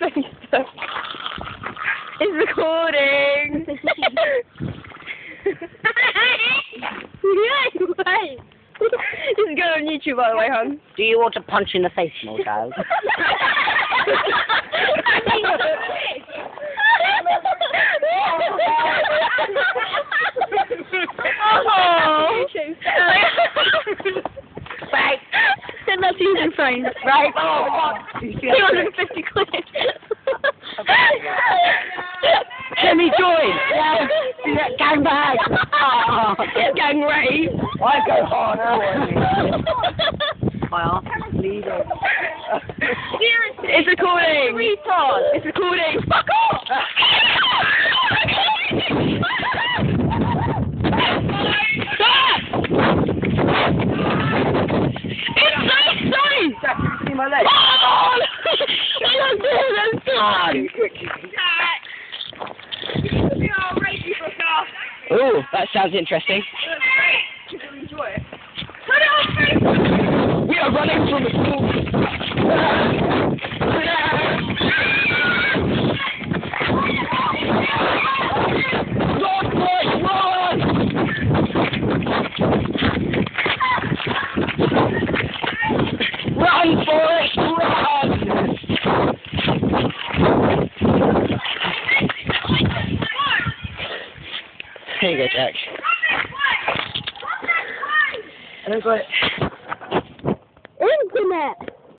Facebook. It's recording. Just go on YouTube, by the way, hon. Do you want to punch in the face, small child? Oh. Right. Send that to your phone. Right. Oh, God. 250 quid. Let me join. Yeah. Gang bang. Oh. Gang rave. I go hard. My arm is bleeding. Seriously. It's recording. Retard. It's recording. Fuck off. My leg. Oh, that's gone. Ooh, that sounds interesting. Put it on. We are running from the school. Run for it! Run! Here you go, Jack. What's that one?